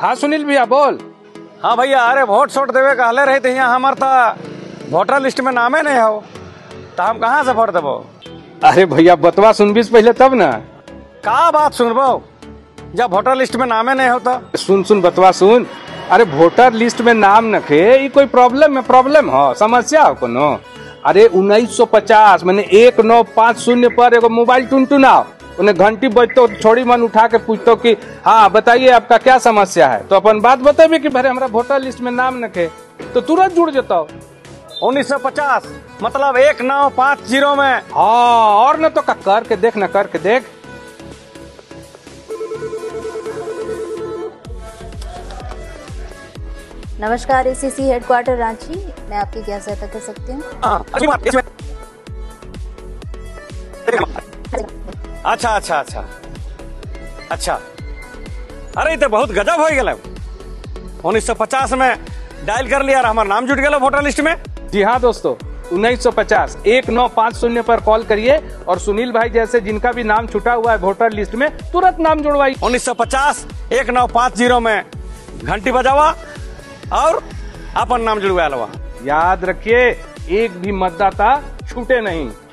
हाँ सुनील भैया बोल। हाँ भैया, अरे वोट सोट देवे कहले रहे थे, यहाँ हमार था वोटर लिस्ट में नामे नहीं हो, तो हम कहाँ से वोट देबो। अरे भैया बतवा सुनबीस पहले तब ना। का बात सुनबो, जब वोटर लिस्ट में नामे नहीं हो तो। सुन बतवा सुन, अरे वोटर लिस्ट में नाम न खे ये कोई प्रॉब्लम हो, समस्या हो कोनो। अरे 1950 मैंने 1950 पर एगो मोबाइल टुनटुनाओ, उन्हें घंटी बजतो छोड़ी मन उठा के पूछतो कि हाँ बताइए आपका क्या समस्या है, तो अपन बात बताबे कि भाई हमारा वोटर लिस्ट में नाम न खे, तो तुरंत जुड़ जाता। 1950 मतलब 1950 में। हाँ, और न तो करके देख ना, करके देख। नमस्कार, एसीसी हेडक्वार्टर रांची, मैं आपकी क्या सहायता कर सकती हूँ? अच्छा अच्छा अच्छा अच्छा, अरे तो बहुत गजब हो गया। 1950 में डायल कर लिया, हमारा नाम जुट गया वोटर लिस्ट में। जी हाँ दोस्तों, 1950 1950 पर कॉल करिए और सुनील भाई जैसे जिनका भी नाम छुटा हुआ है वोटर लिस्ट में तुरंत नाम जुड़वाइए। 1950 1950 में घंटी बजावा और अपन नाम जुड़वा लवा। याद रखिए, एक भी मतदाता छूटे नहीं।